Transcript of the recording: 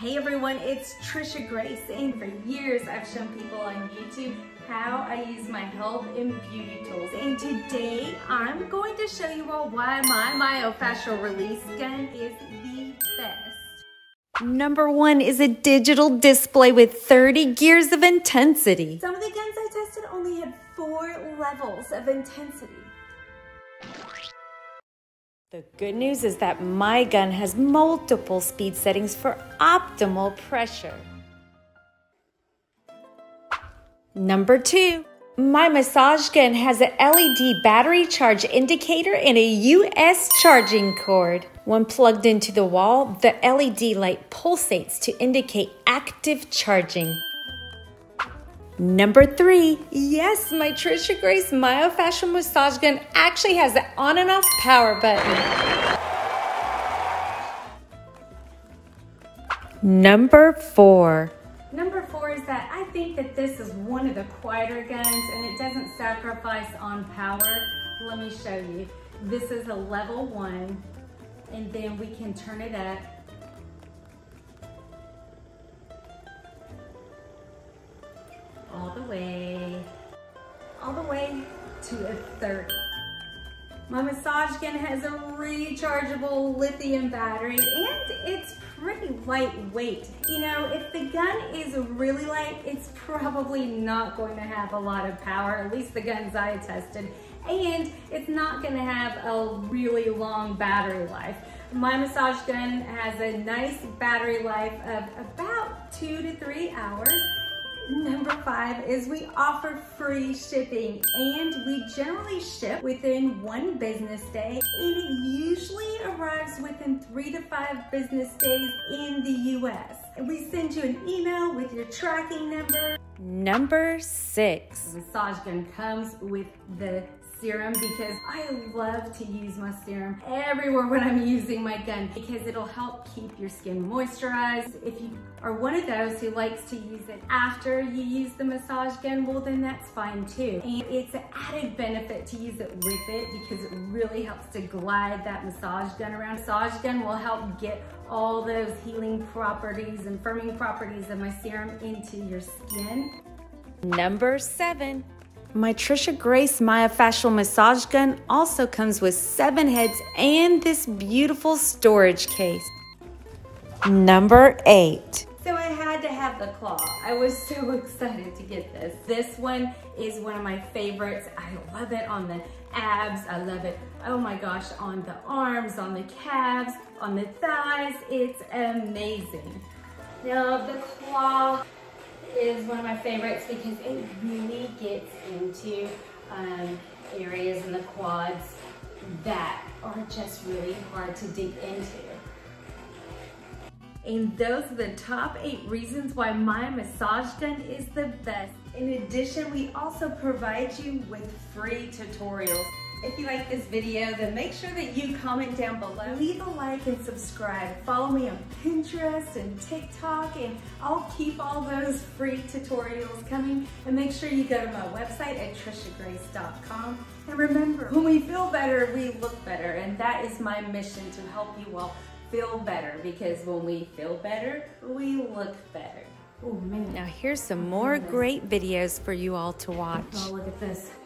Hey everyone, it's Tricia Grace, and for years I've shown people on YouTube how I use my health and beauty tools. And today I'm going to show you all why my myofascial release gun is the best. Number one is a digital display with 30 gears of intensity. Some of the guns I tested only had 4 levels of intensity. The good news is that my gun has multiple speed settings for optimal pressure. Number two, my massage gun has an LED battery charge indicator and a US charging cord. When plugged into the wall, the LED light pulsates to indicate active charging. Number three, yes, my Tricia Grace myofascial massage gun actually has an on and off power button. Number four is that I think that this is one of the quieter guns and it doesn't sacrifice on power. Let me show you. This is a level 1 and then we can turn it up. All the way to a 30. My massage gun has a rechargeable lithium battery and it's pretty lightweight. You know, if the gun is really light, it's probably not going to have a lot of power, at least the guns I tested, and it's not going to have a really long battery life. My massage gun has a nice battery life of about 2 to 3 hours. Number 5 is we offer free shipping, and we generally ship within 1 business day, and it usually arrives within 3 to 5 business days in the US. And we send you an email with your tracking number. Number 6. The massage gun comes with the serum because I love to use my serum everywhere when I'm using my gun because it'll help keep your skin moisturized. If you are one of those who likes to use it after you use the massage gun, well then that's fine too. And it's an added benefit to use it with it because it really helps to glide that massage gun around. Massage gun will help get all those healing properties and firming properties of my serum into your skin. Number 7. My Tricia Grace myofascial massage gun also comes with 7 heads and this beautiful storage case. Number 8. So I had to have the claw. I was so excited to get this. This one is one of my favorites. I love it on the abs. I love it, oh my gosh, on the arms, on the calves, on the thighs. It's amazing. Now the claw is one of my favorites because it really gets into areas in the quads that are just really hard to dig into. And those are the top 8 reasons why my massage gun is the best. In addition, we also provide you with free tutorials. If you like this video, then make sure that you comment down below. Leave a like and subscribe. Follow me on Pinterest and TikTok, and I'll keep all those free tutorials coming. And make sure you go to my website at TrishaGrace.com. And remember, when we feel better, we look better. And that is my mission, to help you all feel better, because when we feel better, we look better. Ooh, man. Now here's some more great videos for you all to watch. Oh, look at this.